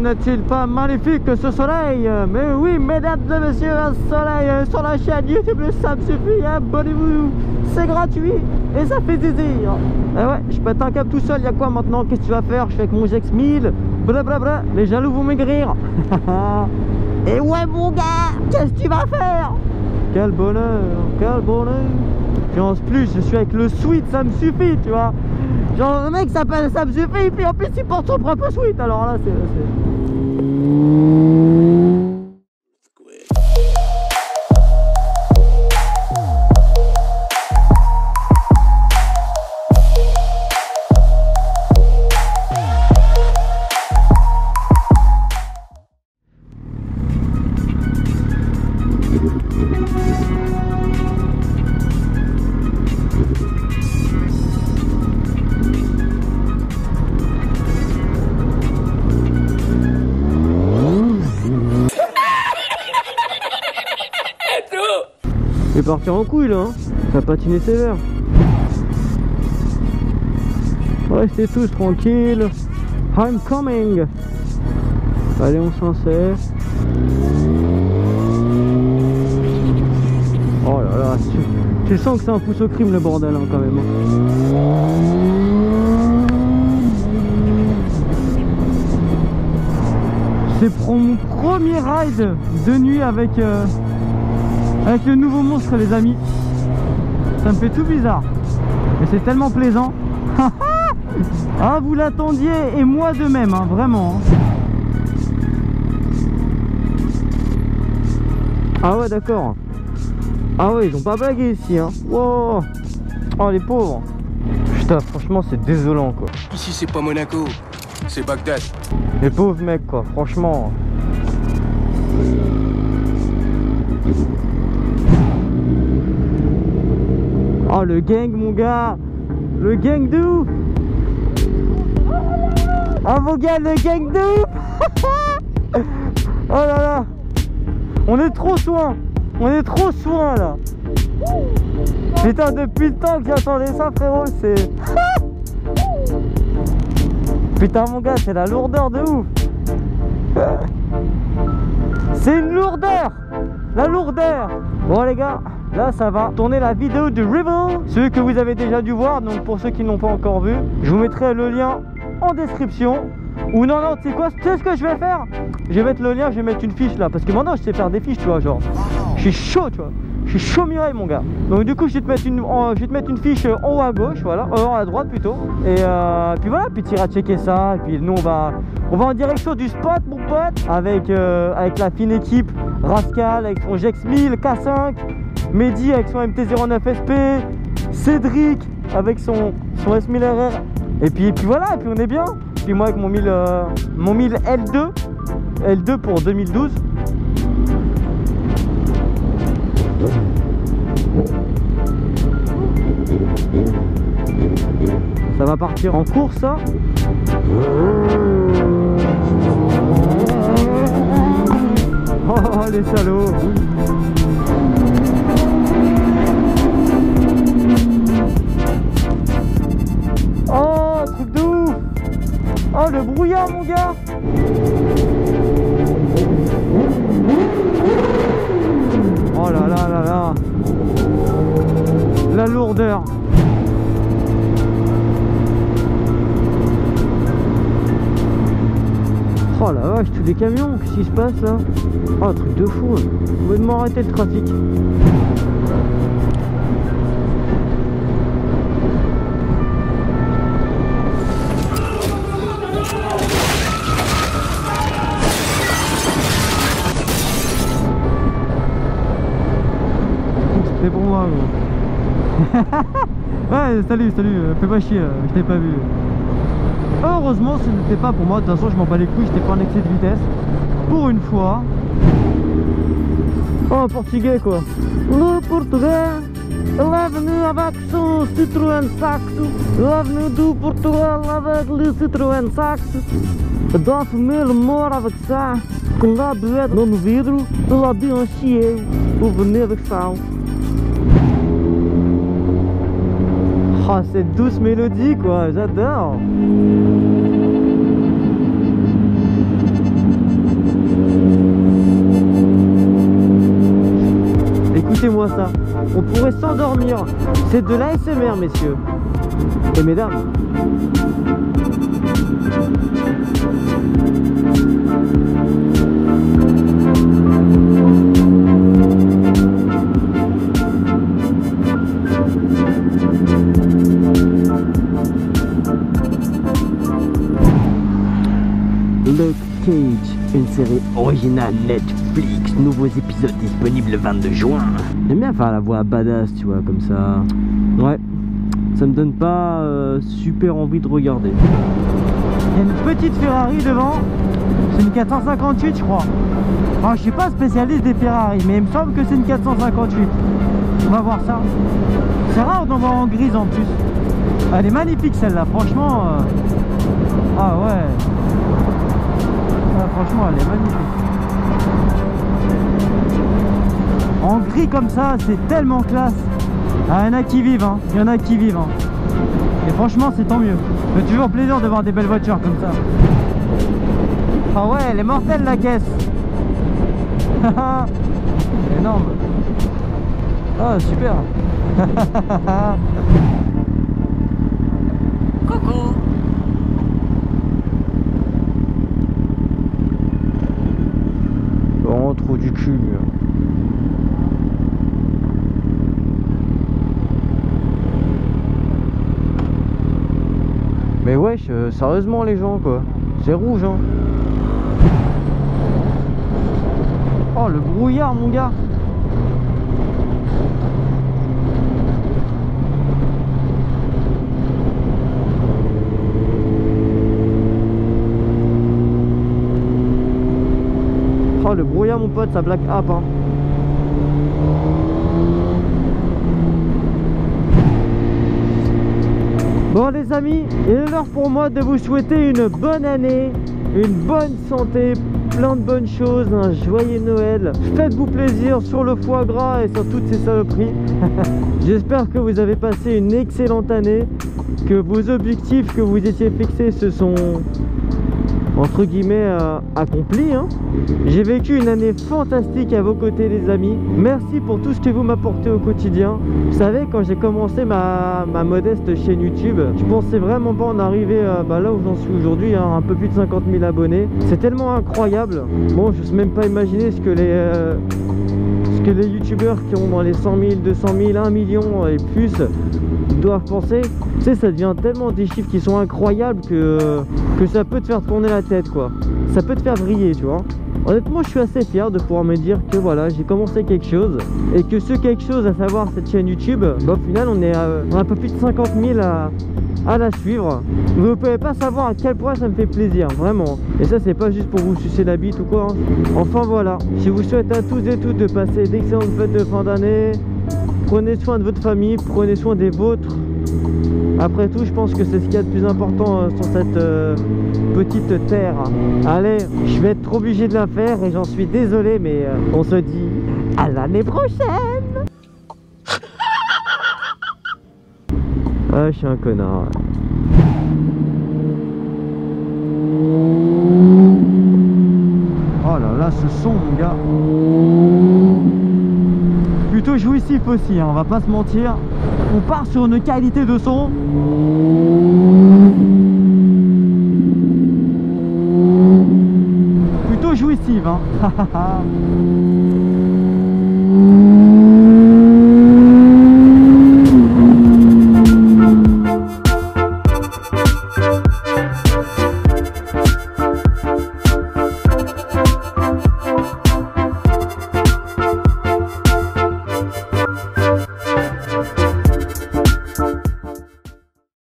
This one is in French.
n'est-il pas magnifique ce soleil? Mais oui, mesdames et messieurs, un soleil sur la chaîne YouTube, ça me suffit, abonnez-vous, c'est gratuit et ça fait plaisir. Et ouais, je pète un câble tout seul, y'a quoi maintenant? Qu'est-ce que tu vas faire? Je fais avec mon GSX-R 1000, blablabla, les jaloux vont maigrir. Et ouais mon gars, qu'est-ce que tu vas faire? Quel bonheur, quel bonheur. Puis en plus, je suis avec le sweat, ça me suffit, tu vois. Genre le mec s'appelle ça me suffit, puis en plus il porte son propre sweat, alors là c'est... Il va partir en couille là, hein. Ça va patiner sévère. Restez tous tranquilles. I'm coming. Allez, on s'en sert. Oh là là, tu sens que c'est un pouce au crime le bordel hein, quand même. C'est pour mon premier ride de nuit avec... avec le nouveau monstre les amis, ça me fait tout bizarre, mais c'est tellement plaisant. Ah vous l'attendiez et moi de même, hein, vraiment. Ah ouais d'accord. Ah ouais ils ont pas blagué ici, hein. Wow. Oh les pauvres. Putain franchement c'est désolant quoi. Ici c'est pas Monaco, c'est Bagdad. Les pauvres mecs quoi, franchement. Oh le gang mon gars, le gang de ouf. Oh mon gars le gang de ouf. Oh là là, on est trop soin, on est trop soin là. Putain depuis le temps que j'attendais ça frérot c'est... Putain mon gars c'est la lourdeur de ouf. C'est une lourdeur, la lourdeur. Bon les gars, là ça va tourner la vidéo de Rebel, ceux que vous avez déjà dû voir, donc pour ceux qui n'ont pas encore vu, je vous mettrai le lien en description. Ou non non, tu sais quoi, tu sais ce que je vais faire? Je vais mettre le lien, je vais mettre une fiche là, parce que maintenant je sais faire des fiches tu vois, genre je suis chaud tu vois, je suis chaud Mireille mon gars. Donc du coup je vais te mettre une, fiche en haut à gauche, voilà, en haut à droite plutôt. Et puis voilà, puis tu iras checker ça, et puis nous on va en direction du spot mon pote, avec, avec la fine équipe, Rascal avec son GSX-1000, K5, Mehdi avec son MT09FP, Cédric avec son S1000RR, et puis voilà, et puis on est bien. Et puis moi avec mon 1000 L2 pour 2012. Ça va partir en course ça. Oh les salauds. Oh, truc de ouf! Oh, le brouillard, mon gars! Oh là là là là! La lourdeur! Oh la vache, tous les camions, qu'est-ce qui se passe là? Oh, truc de fou! Vous pouvez m'arrêter le trafic! C'est pour moi gros. Ouais salut, fais pas chier, je t'ai pas vu. Heureusement ce n'était pas pour moi, de toute façon je m'en bats les couilles, j'étais pas en excès de vitesse. Pour une fois. Oh portugais quoi. Le portugais, l'avenue avec son Citroën Saxo, l'avenue du Portugal avec le Citroën Saxo. Dois comer mor avec ça, com lá no vidro, lá de enchier, o veneno que sal. Oh, cette douce mélodie quoi, j'adore. Écoutez-moi ça. On pourrait s'endormir. C'est de l'ASMR, messieurs et mesdames. Luke Cage, une série originale Netflix, nouveaux épisodes disponibles le 22 juin. J'aime bien faire la voix badass, tu vois, comme ça. Ouais, ça me donne pas super envie de regarder. Il y a une petite Ferrari devant, c'est une 458 je crois. Alors, je suis pas spécialiste des Ferrari, mais il me semble que c'est une 458. On va voir ça. C'est rare d'en voir en grise en plus. Elle est magnifique celle-là, franchement. Ah ouais. Ah, franchement elle est magnifique. En gris comme ça, c'est tellement classe. Ah, il y en a qui vivent, hein. Il y en a qui vivent, hein. Et franchement c'est tant mieux. C'est toujours plaisir de voir des belles voitures comme ça. Ah ouais, elle est mortelle la caisse. Énorme. Ah super. Coucou. Trop du cul. Mais wesh, sérieusement les gens quoi. C'est rouge hein. Oh le brouillard mon gars. Le brouillard mon pote, ça black up hein. Bon les amis, il est l'heure pour moi de vous souhaiter une bonne année, une bonne santé, plein de bonnes choses, un joyeux Noël. Faites-vous plaisir sur le foie gras et sur toutes ces saloperies. J'espère que vous avez passé une excellente année, que vos objectifs que vous étiez fixés se sont entre guillemets accompli hein. J'ai vécu une année fantastique à vos côtés les amis. Merci pour tout ce que vous m'apportez au quotidien. Vous savez, quand j'ai commencé ma modeste chaîne YouTube, je pensais vraiment pas en arriver là où j'en suis aujourd'hui hein, un peu plus de 50 000 abonnés. C'est tellement incroyable. Bon, je sais même pas imaginer ce que les youtubeurs qui ont dans les 100 000, 200 000, 1 million et plus doivent penser. Tu sais, ça devient tellement des chiffres qui sont incroyables que ça peut te faire tourner la tête quoi. Ça peut te faire briller tu vois. Honnêtement je suis assez fier de pouvoir me dire que voilà, j'ai commencé quelque chose et que ce quelque chose, à savoir cette chaîne YouTube, bah, au final on est à un peu plus de 50 000 à la suivre. Vous ne pouvez pas savoir à quel point ça me fait plaisir, vraiment. Et ça c'est pas juste pour vous sucer la bite ou quoi hein. Enfin voilà, je vous souhaite à tous et toutes de passer d'excellentes fêtes de fin d'année. Prenez soin de votre famille, prenez soin des vôtres. Après tout, je pense que c'est ce qu'il y a de plus important sur cette petite terre. Allez, je vais être obligé de la faire et j'en suis désolé, mais on se dit à l'année prochaine. Ah, je suis un connard. Ouais. Oh là là, ce son, mon gars. Plutôt jouissif aussi, hein, on va pas se mentir. On part sur une qualité de son. Plutôt jouissive, hein.